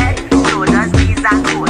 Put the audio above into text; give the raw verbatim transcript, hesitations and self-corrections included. Exodus Visa